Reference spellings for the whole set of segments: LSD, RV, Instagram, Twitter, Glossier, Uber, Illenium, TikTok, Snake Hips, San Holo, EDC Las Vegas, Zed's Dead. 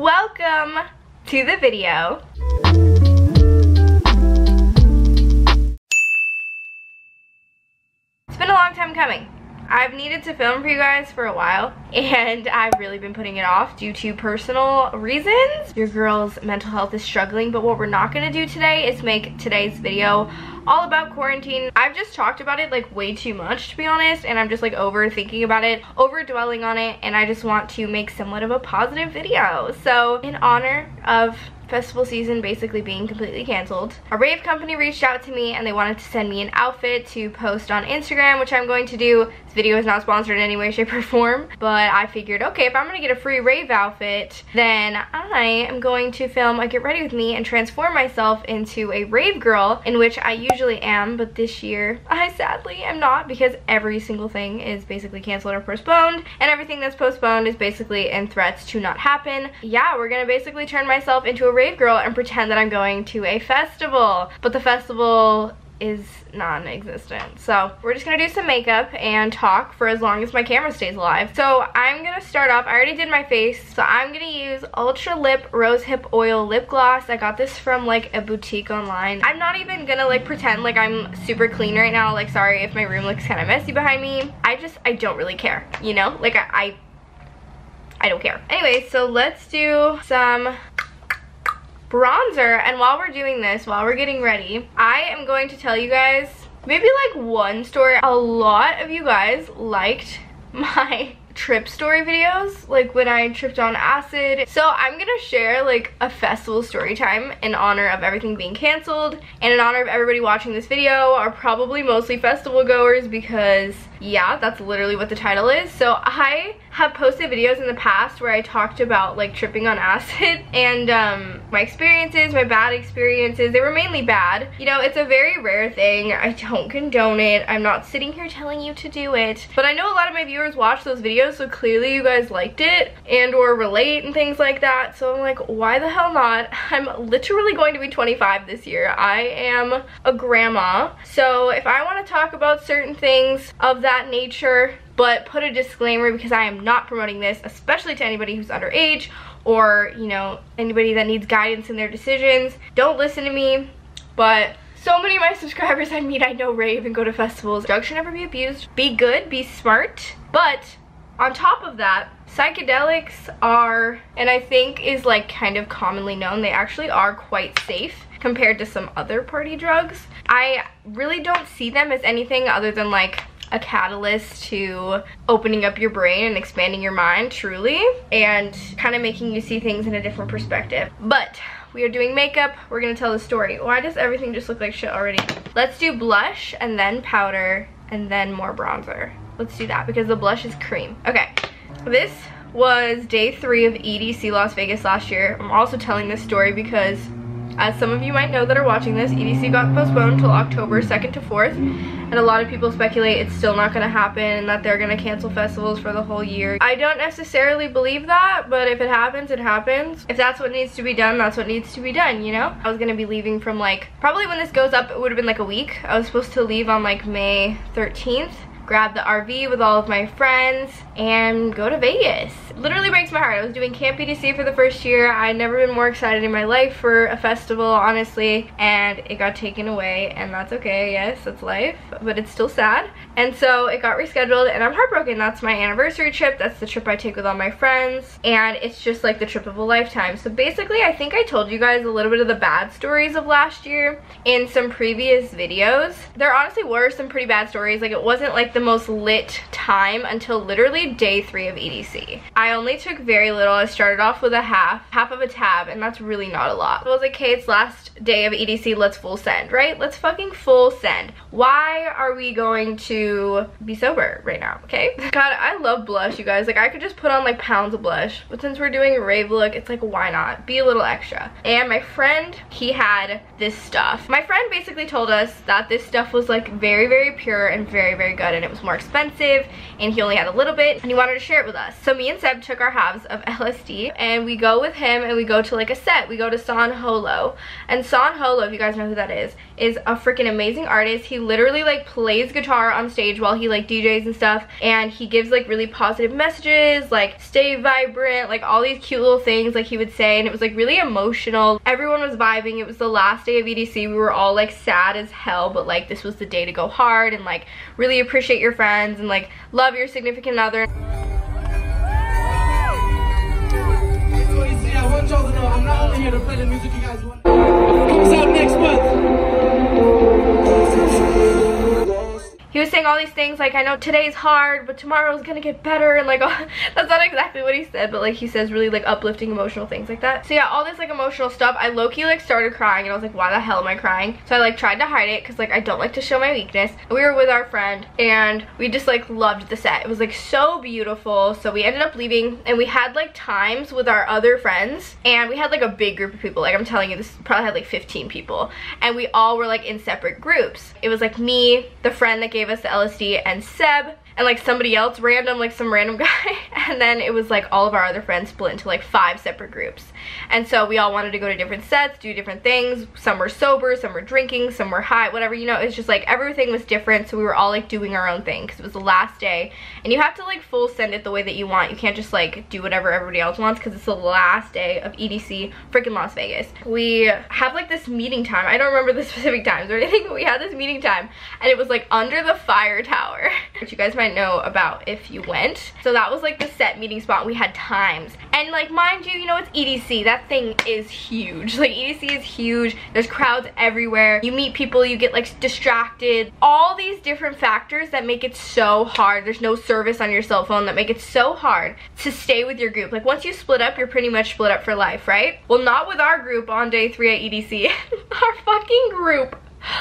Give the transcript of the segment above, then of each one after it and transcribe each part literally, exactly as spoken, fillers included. Welcome to the video. It's been a long time coming. I've needed to film for you guys for a while, and I've really been putting it off due to personal reasons. Your girl's mental health is struggling, but what we're not gonna do today is make today's video all about quarantine. I've just talked about it like way too much, to be honest, and I'm just like overthinking about it, over dwelling on it, and I just want to make somewhat of a positive video. So in honor of festival season basically being completely canceled, a rave company reached out to me and they wanted to send me an outfit to post on Instagram, which I'm going to do. This video is not sponsored in any way, shape, or form, but I figured, okay, if I'm gonna get a free rave outfit, then I am going to film a get ready with me and transform myself into a rave girl, in which I usually am, but this year I sadly am not, because every single thing is basically canceled or postponed, and everything that's postponed is basically in threats to not happen. Yeah, we're gonna basically turn myself into a rave rave girl and pretend that I'm going to a festival, but the festival is non-existent. So we're just gonna do some makeup and talk for as long as my camera stays alive. So I'm gonna start off, I already did my face, so I'm gonna use Ultra Lip Rosehip Oil Lip Gloss. I got this from like a boutique online. I'm not even gonna like pretend like I'm super clean right now. Like, sorry if my room looks kind of messy behind me. I just, I don't really care, you know? Like I, I, I don't care. Anyway, so let's do some bronzer, and while we're doing this, while we're getting ready, I am going to tell you guys maybe like one story. A lot of you guys liked my trip story videos, like when I tripped on acid, so I'm gonna share like a festival story time in honor of everything being canceled and in honor of everybody watching this video are probably mostly festival goers, because yeah, that's literally what the title is. So I have posted videos in the past where I talked about like tripping on acid and um my experiences, my bad experiences. They were mainly bad, you know. It's a very rare thing, I don't condone it, I'm not sitting here telling you to do it, but I know a lot of my viewers watch those videos, so clearly you guys liked it and or relate and things like that. So I'm like, why the hell not? I'm literally going to be twenty-five this year. I am a grandma. So if I want to talk about certain things of that nature, but put a disclaimer, because I am not promoting this, especially to anybody who's underage or, you know, anybody that needs guidance in their decisions, don't listen to me. But so many of my subscribers I meet, I know, rave and go to festivals. Drugs should never be abused. Be good, be smart, but on top of that, psychedelics are, and I think is like kind of commonly known, they actually are quite safe compared to some other party drugs. I really don't see them as anything other than like a catalyst to opening up your brain and expanding your mind, truly, and kind of making you see things in a different perspective. But we are doing makeup, we're gonna tell the story. Why does everything just look like shit already? Let's do blush and then powder and then more bronzer. Let's do that, because the blush is cream. Okay, this was day three of E D C Las Vegas last year. I'm also telling this story because, as some of you might know that are watching this, E D C got postponed till October second to fourth, and a lot of people speculate it's still not gonna happen and that they're gonna cancel festivals for the whole year. I don't necessarily believe that, but if it happens, it happens. If that's what needs to be done, that's what needs to be done, you know? I was gonna be leaving from like, probably when this goes up, it would've been like a week. I was supposed to leave on like May thirteenth. Grab the R V with all of my friends and go to Vegas. Literally breaks my heart. I was doing Camp E D C for the first year. I'd never been more excited in my life for a festival, honestly, and it got taken away, and that's okay. Yes, that's life, but it's still sad. And so it got rescheduled, and I'm heartbroken. That's my anniversary trip. That's the trip I take with all my friends, and it's just like the trip of a lifetime. So basically, I think I told you guys a little bit of the bad stories of last year in some previous videos. There honestly were some pretty bad stories. Like, it wasn't like the most lit time until literally day three of E D C. I only took very little. I started off with a half, half of a tab, and that's really not a lot. I was like, okay, it's last day of E D C, let's full send, right? Let's fucking full send. Why are we going to be sober right now, okay? God, I love blush, you guys. Like, I could just put on like pounds of blush, but since we're doing a rave look, it's like, why not? Be a little extra. And my friend, he had this stuff. My friend basically told us that this stuff was like very, very pure and very, very good, and it it was more expensive and he only had a little bit and he wanted to share it with us. So me and Seb took our halves of L S D and we go with him and we go to like a set. We go to San Holo. And San Holo, if you guys know who that is, is a freaking amazing artist. He literally like plays guitar on stage while he like D Js and stuff, and he gives like really positive messages like stay vibrant, like all these cute little things like he would say, and it was like really emotional. Everyone was vibing. It was the last day of E D C. We were all like sad as hell, but like this was the day to go hard and like really appreciate your friends and like love your significant other. That's what you see. I want y'all to know I'm not only here to play the music you guys want. Comes out next month. He was saying all these things like, I know today's hard, but tomorrow's gonna get better, and like oh, that's not exactly what he said, but like he says really like uplifting emotional things like that. So yeah, all this like emotional stuff, I low-key like started crying and I was like, why the hell am I crying? So I like tried to hide it because like I don't like to show my weakness. We were with our friend and we just like loved the set. It was like so beautiful. So we ended up leaving and we had like times with our other friends, and we had like a big group of people. Like I'm telling you, this probably had like fifteen people, and we all were like in separate groups. It was like me, the friend that gave us the L S D, and Seb, and like somebody else random, like some random guy, and then it was like all of our other friends split into like five separate groups. And so we all wanted to go to different sets, do different things. Some were sober, some were drinking, some were high, whatever, you know. It's just like everything was different, so we were all like doing our own thing because it was the last day, and you have to like full send it the way that you want. You can't just like do whatever everybody else wants because it's the last day of E D C freaking Las Vegas. We have like this meeting time. I don't remember the specific times or anything, but we had this meeting time, and it was like under the fire tower, which you guys might know about if you went. So that was like the set meeting spot. We had times, and like mind you, you know, it's E D C. That thing is huge. Like E D C is huge. There's crowds everywhere. You meet people, you get like distracted, all these different factors that make it so hard. There's no service on your cell phone that make it so hard to stay with your group. Like once you split up, you're pretty much split up for life, right? Well, not with our group on day three at E D C. Our fucking group,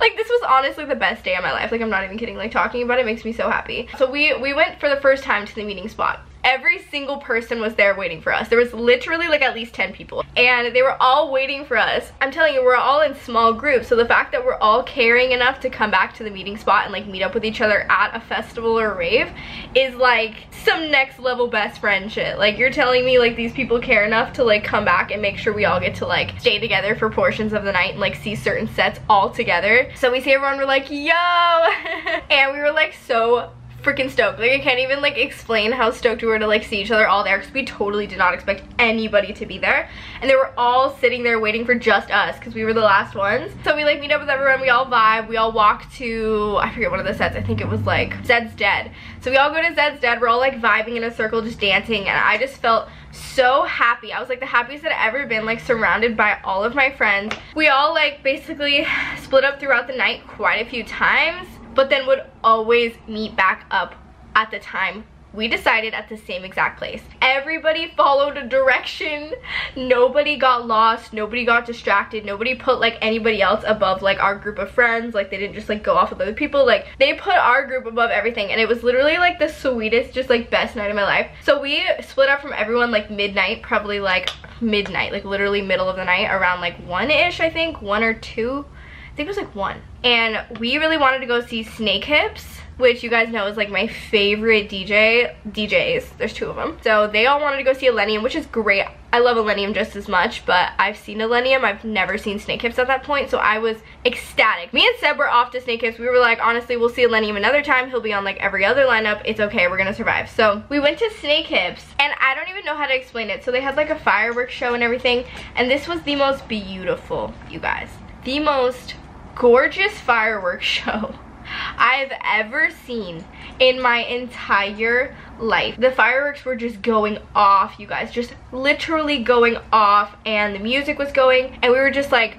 like this was honestly the best day of my life. Like I'm not even kidding. Like talking about it makes me so happy. So we we went for the first time to the meeting spot. Every single person was there waiting for us. There was literally like at least ten people, and they were all waiting for us. I'm telling you, we're all in small groups, so the fact that we're all caring enough to come back to the meeting spot and like meet up with each other at a festival or a rave is like some next level best friend shit. Like you're telling me like these people care enough to like come back and make sure we all get to like stay together for portions of the night and like see certain sets all together. So we see everyone, we're like, yo! And we were like so freaking stoked. Like I can't even like explain how stoked we were to like see each other all there, because we totally did not expect anybody to be there, and they were all sitting there waiting for just us because we were the last ones. So we like meet up with everyone, we all vibe, we all walk to, I forget one of the sets, I think it was like Zed's Dead. So we all go to Zed's Dead, we're all like vibing in a circle just dancing, and I just felt so happy. I was like the happiest that I've ever been, like surrounded by all of my friends. We all like basically split up throughout the night quite a few times, but then would always meet back up at the time we decided at the same exact place. Everybody followed a direction. Nobody got lost. Nobody got distracted. Nobody put like anybody else above like our group of friends. Like they didn't just like go off with other people. Like they put our group above everything, and it was literally like the sweetest, just like best night of my life. So we split up from everyone like midnight, probably like midnight, like literally middle of the night, around like one-ish, I think, one or two. I think it was like one. And we really wanted to go see Snake Hips, which you guys know is like my favorite D J D Js. There's two of them. So they all wanted to go see Illenium, which is great. I love Illenium just as much, but I've seen Illenium. I've never seen Snake Hips at that point, so I was ecstatic. Me and Seb were off to Snake Hips. We were like, honestly, we'll see Illenium another time. He'll be on like every other lineup. It's okay, we're gonna survive. So we went to Snake Hips, and I don't even know how to explain it. So they had like a fireworks show and everything, and this was the most beautiful, you guys. The most gorgeous fireworks show I've ever seen in my entire life. The fireworks were just going off, you guys, just literally going off, and the music was going, and we were just like,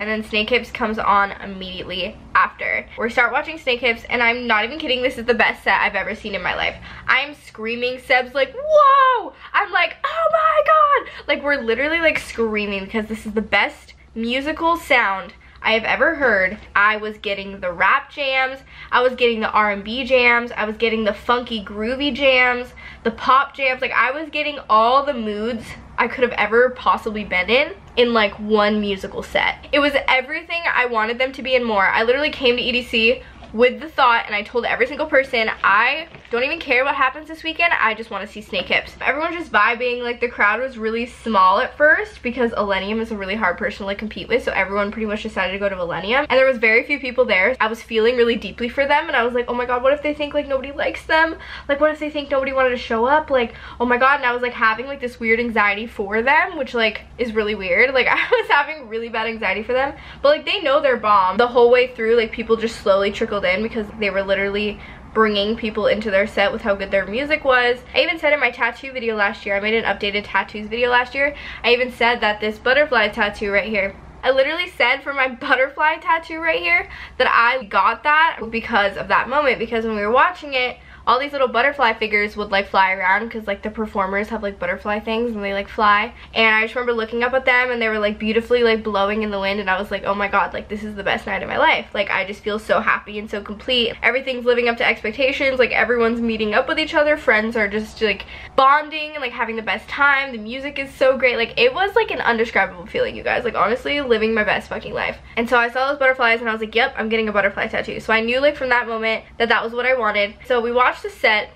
and then Snake Hips comes on immediately after. We start watching Snake Hips, and I'm not even kidding, this is the best set I've ever seen in my life. I'm screaming, Seb's like, whoa! I'm like, oh my god! Like, we're literally like screaming because this is the best musical sound I have ever heard. I was getting the rap jams, I was getting the R and B jams, I was getting the funky groovy jams, the pop jams. Like I was getting all the moods I could have ever possibly been in in like one musical set. It was everything I wanted them to be and more. I literally came to E D C with the thought, and I told every single person, I don't even care what happens this weekend, I just want to see Snake Hips. Everyone was just vibing, like the crowd was really small at first because Illenium is a really hard person to like compete with, so everyone pretty much decided to go to Illenium, and there was very few people there. I was feeling really deeply for them, and I was like, oh my god, what if they think like nobody likes them? Like what if they think nobody wanted to show up? Like, oh my god. And I was like having like this weird anxiety for them, which like is really weird. Like I was having really bad anxiety for them, but like they know they're bomb. The whole way through, like people just slowly trickled in because they were literally bringing people into their set with how good their music was. I even said in my tattoo video last year, I made an updated tattoos video last year, I even said that this butterfly tattoo right here, I literally said for my butterfly tattoo right here that I got that because of that moment, because when we were watching it, all these little butterfly figures would like fly around because like the performers have like butterfly things and they like fly, and I just remember looking up at them and they were like beautifully like blowing in the wind, and I was like, oh my god, like this is the best night of my life. Like I just feel so happy and so complete. Everything's living up to expectations, like everyone's meeting up with each other, friends are just like bonding and like having the best time, the music is so great. Like it was like an indescribable feeling, you guys. Like honestly, living my best fucking life. And so I saw those butterflies and I was like, yep, I'm getting a butterfly tattoo. So I knew like from that moment that that was what I wanted. So we watched the set,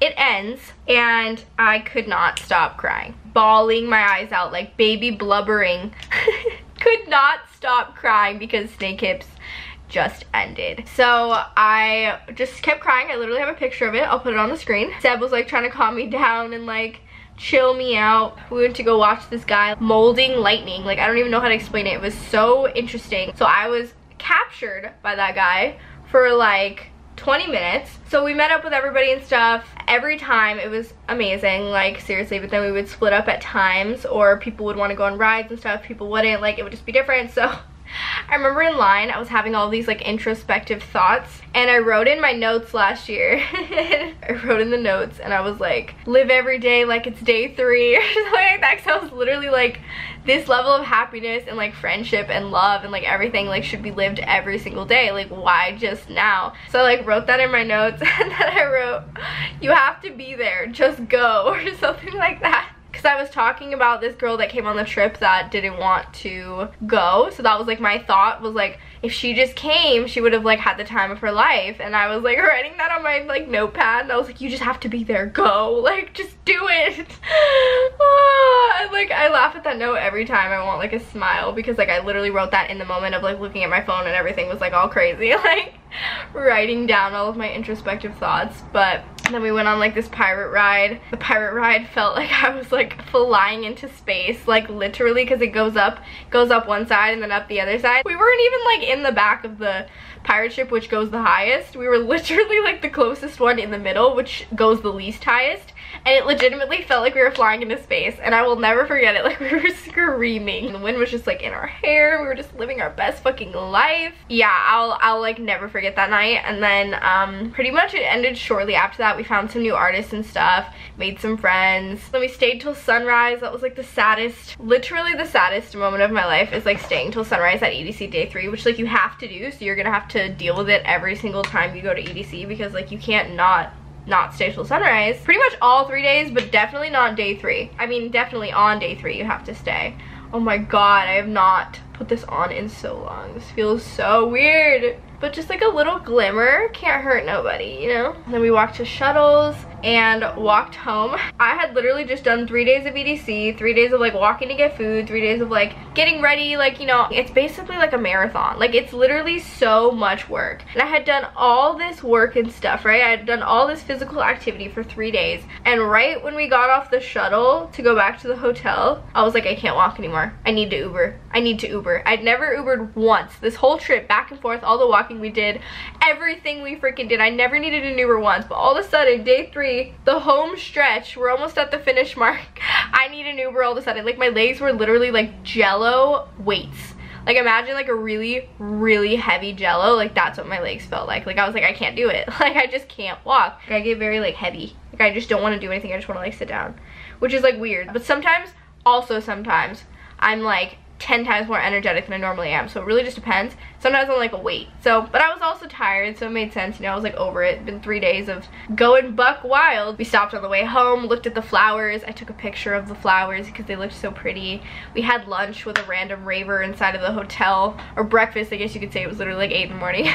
it ends, and I could not stop crying, bawling my eyes out, like baby blubbering. Could not stop crying because Snake Hips just ended. So I just kept crying. I literally have a picture of it, I'll put it on the screen. Seb was like trying to calm me down and like chill me out. We went to go watch this guy molding lightning. Like I don't even know how to explain it. It was so interesting. So I was captured by that guy for like twenty minutes. So we met up with everybody and stuff. Every time it was amazing, like seriously, but then we would split up at times, or people would want to go on rides and stuff, people wouldn't, like it would just be different. So I remember in line I was having all these like introspective thoughts, and I wrote in my notes last year. I wrote in the notes and I was like, live every day like it's day three or something like that, because I was literally like, this level of happiness and like friendship and love and like everything like should be lived every single day, like why just now? So I like wrote that in my notes, and then I wrote, you have to be there, just go, or something like that. Because I was talking about this girl that came on the trip that didn't want to go, so that was like my thought, was like, if she just came she would have like had the time of her life. And I was like writing that on my like notepad, and I was like, you just have to be there, go, like just do it. And, like I laugh at that note every time, I want like a smile, because like I literally wrote that in the moment of like looking at my phone, and everything was like all crazy, like writing down all of my introspective thoughts. But then we went on like this pirate ride. The pirate ride felt like I was like flying into space, like literally, because it goes up goes up one side and then up the other side. We weren't even like in the back of the pirate ship, which goes the highest. We were literally like the closest one in the middle, which goes the least highest, and it legitimately felt like we were flying into space, and I will never forget it. Like we were screaming, the wind was just like in our hair, we were just living our best fucking life. Yeah, I'll I'll like never forget that night. And then um pretty much it ended shortly after that. We found some new artists and stuff, made some friends, then we stayed till sunrise. That was like the saddest, literally the saddest moment of my life, is like staying till sunrise at E D C day three, which like you have to do, so you're gonna have to deal with it every single time you go to E D C, because like you can't not not stay till sunrise pretty much all three days, but definitely not day three. I mean, definitely on day three you have to stay. Oh my god, I have not put this on in so long, this feels so weird, but just like a little glimmer can't hurt nobody, you know. And then we walked to shuttles and walked home. I had literally just done three days of E D C, three days of like walking to get food, three days of like getting ready, like, you know, it's basically like a marathon, like it's literally so much work. And I had done all this work and stuff, right? I had done all this physical activity for three days, and right when we got off the shuttle to go back to the hotel, I was like, I can't walk anymore, I need to Uber, I need to Uber. I'd never Ubered once this whole trip, back and forth, all the walking we did, everything we freaking did, I never needed an Uber once. But all of a sudden, day three, the home stretch, we're almost at the finish mark, I need an Uber all of a sudden. Like my legs were literally like jello weights, like imagine like a really really heavy jello, like that's what my legs felt like. Like I was like, I can't do it, like I just can't walk. Like, I get very like heavy, like I just don't want to do anything, I just want to like sit down, which is like weird. But sometimes, also sometimes I'm like ten times more energetic than I normally am, so it really just depends. Sometimes I'm like a weight, so, but I was also tired, so it made sense, you know, I was like over it. It's been three days of going buck wild. We stopped on the way home, looked at the flowers. I took a picture of the flowers because they looked so pretty. We had lunch with a random raver inside of the hotel, or breakfast, I guess you could say. It was literally like eight in the morning,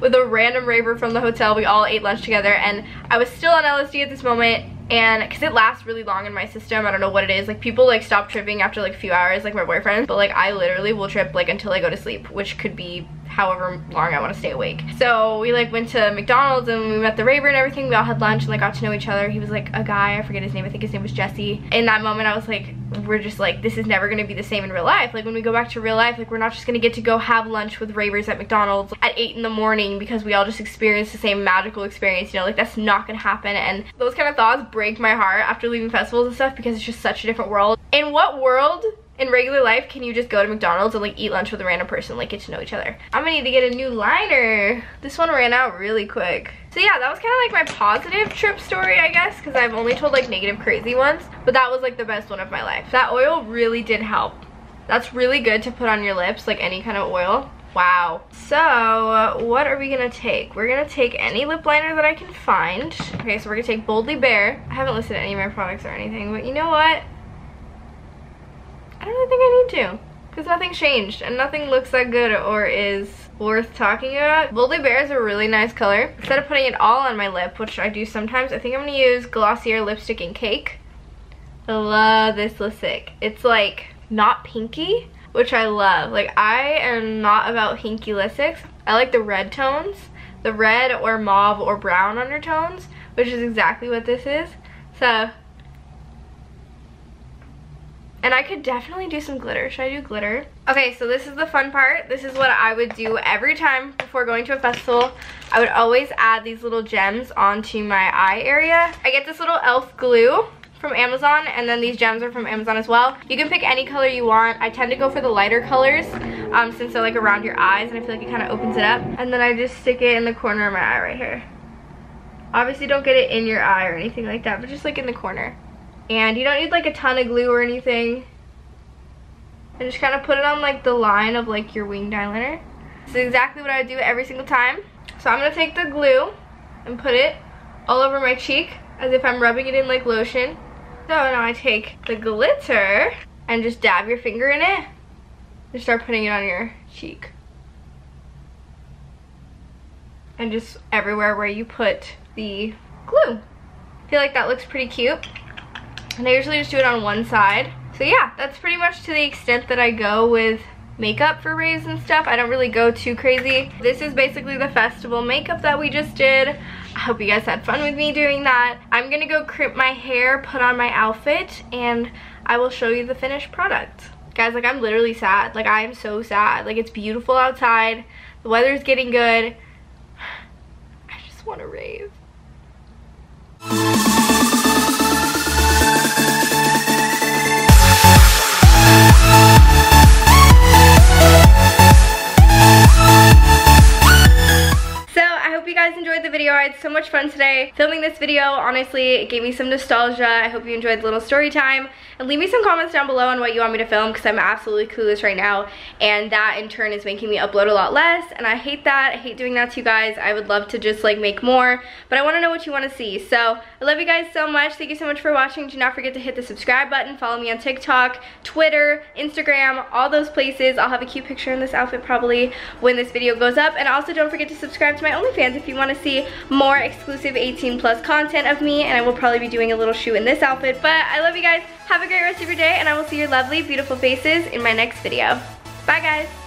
with a random raver from the hotel. We all ate lunch together, and I was still on L S D at this moment. And because it lasts really long in my system, I don't know what it is, like people like stop tripping after like a few hours, like my boyfriend, but like I literally will trip like until I go to sleep, which could be however long I want to stay awake. So we like went to McDonald's and we met the raver and everything. We all had lunch and like got to know each other. He was like a guy, I forget his name, I think his name was Jesse. In that moment I was like, we're just like, this is never going to be the same in real life. Like when we go back to real life, like we're not just going to get to go have lunch with ravers at McDonald's at eight in the morning because we all just experienced the same magical experience, you know, like that's not going to happen. And those kind of thoughts break my heart after leaving festivals and stuff, because it's just such a different world. In what world in regular life can you just go to McDonald's and like eat lunch with a random person, like get to know each other? I'm gonna need to get a new liner. This one ran out really quick. So yeah, that was kind of like my positive trip story, I guess, because I've only told like negative crazy ones, but that was like the best one of my life. That oil really did help. That's really good to put on your lips, like any kind of oil. Wow. So uh, what are we gonna take? We're gonna take any lip liner that I can find. Okay, so we're gonna take Boldly Bare. I haven't listed any of my products or anything, but you know what? I don't really think I need to, because nothing's changed and nothing looks that good or is worth talking about. Boldly Bare is a really nice color. Instead of putting it all on my lip, which I do sometimes, I think I'm gonna use Glossier Lipstick in Cake. I love this lipstick. It's like not pinky, which I love. Like I am not about hinky lipsticks. I like the red tones, the red or mauve or brown undertones, which is exactly what this is. So, and I could definitely do some glitter. Should I do glitter? Okay, so this is the fun part. This is what I would do every time before going to a festival. I would always add these little gems onto my eye area. I get this little e l f glue from Amazon, and then these gems are from Amazon as well. You can pick any color you want. I tend to go for the lighter colors um, since they're like around your eyes and I feel like it kind of opens it up. And then I just stick it in the corner of my eye right here. Obviously don't get it in your eye or anything like that, but just like in the corner. And you don't need like a ton of glue or anything. And just kind of put it on like the line of like your winged eyeliner. This is exactly what I do every single time. So I'm going to take the glue and put it all over my cheek as if I'm rubbing it in like lotion. So now I take the glitter and just dab your finger in it and start putting it on your cheek. And just everywhere where you put the glue. I feel like that looks pretty cute. And I usually just do it on one side. So yeah, that's pretty much to the extent that I go with makeup for raves and stuff. I don't really go too crazy. This is basically the festival makeup that we just did. I hope you guys had fun with me doing that. I'm gonna go crimp my hair, put on my outfit, and I will show you the finished product. Guys, like I'm literally sad. Like I am so sad. Like it's beautiful outside. The weather's getting good. I just wanna rave. Enjoyed the video. I had so much fun today filming this video. Honestly, it gave me some nostalgia. I hope you enjoyed the little story time, and leave me some comments down below on what you want me to film, because I'm absolutely clueless right now, and that in turn is making me upload a lot less, and I hate that. I hate doing that to you guys. I would love to just like make more, but I want to know what you want to see. So I love you guys so much. Thank you so much for watching. Do not forget to hit the subscribe button. Follow me on TikTok, Twitter, Instagram, all those places. I'll have a cute picture in this outfit probably when this video goes up. And also don't forget to subscribe to my OnlyFans if you want to see more exclusive eighteen plus content of me, and I will probably be doing a little shoot in this outfit. But I love you guys. Have a great rest of your day, and I will see your lovely, beautiful faces in my next video. Bye guys.